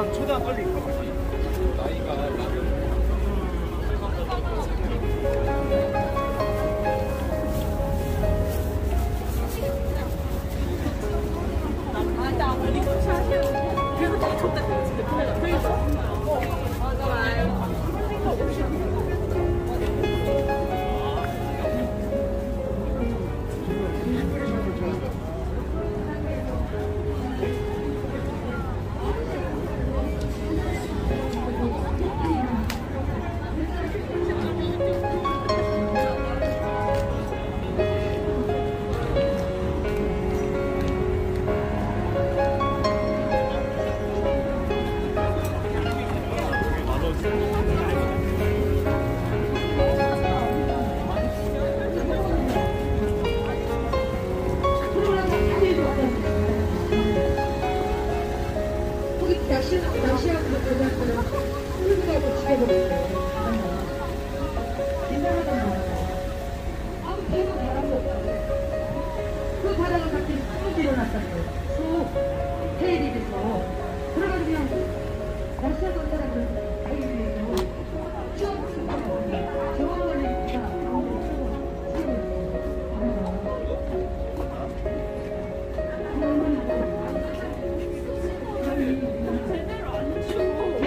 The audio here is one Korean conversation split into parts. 난 최대한 빨리 가보자. 나이가 나면. 제대로 안 추워.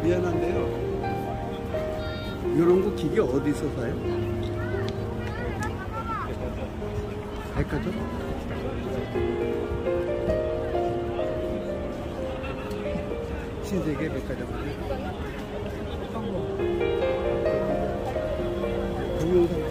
미안한데요. 이런 거 기계 어디서 사요? 백화점? 신세계 백화점. 동영상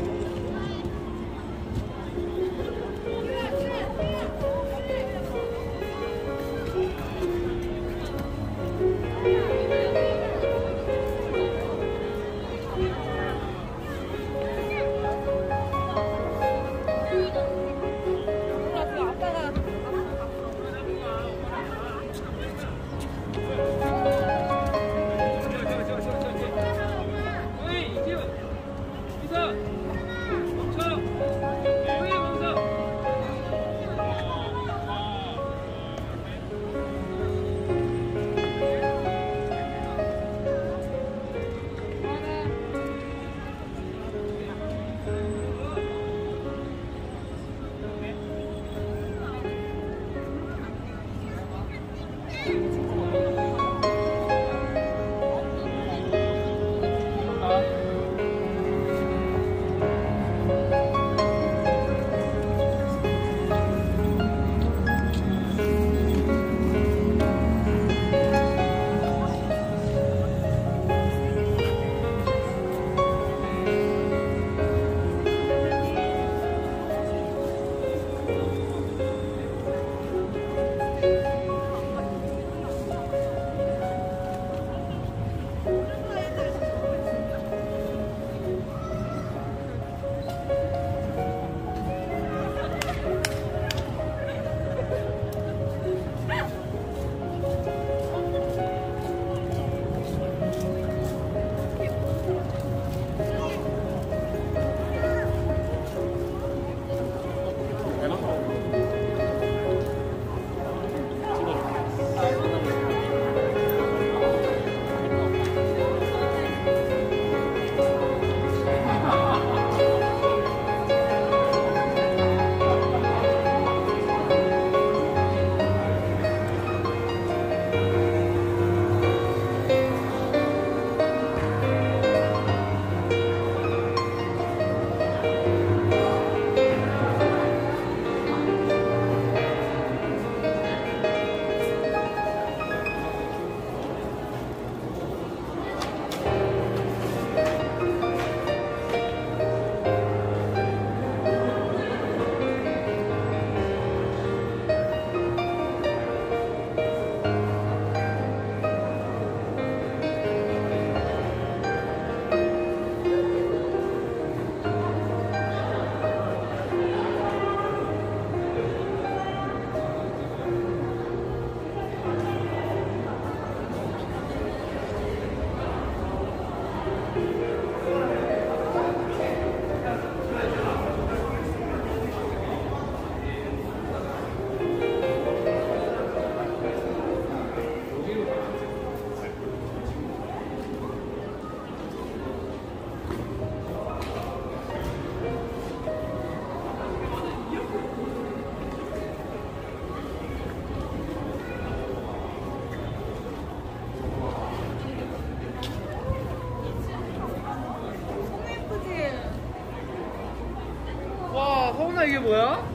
뭐야?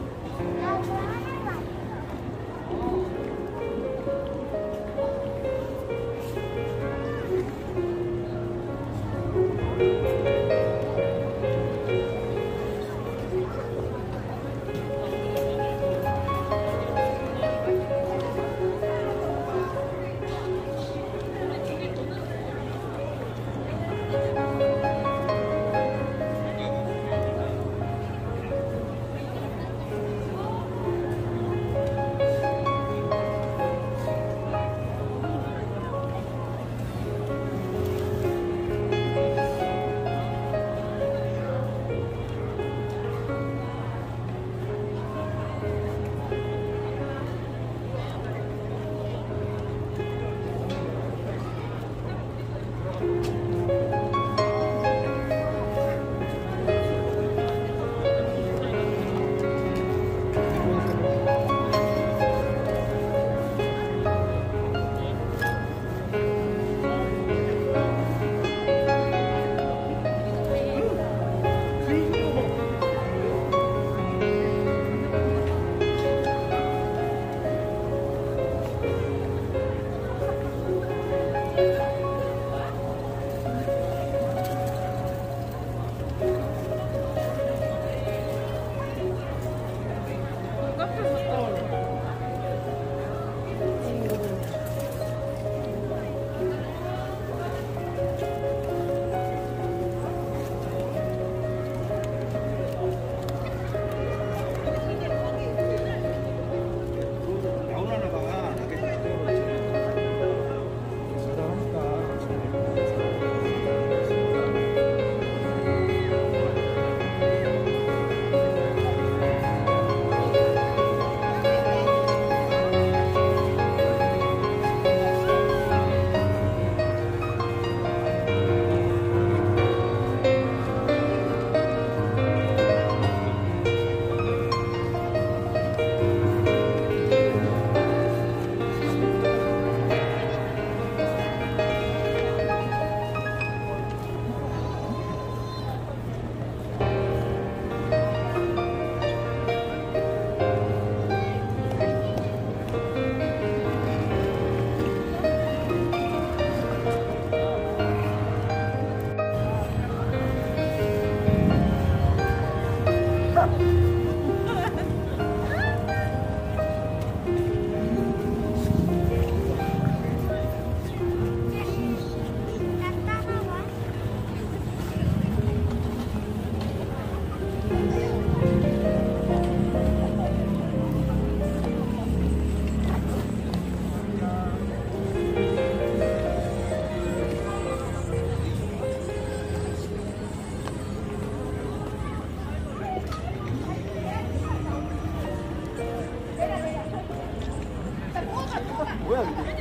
뭐야 이거?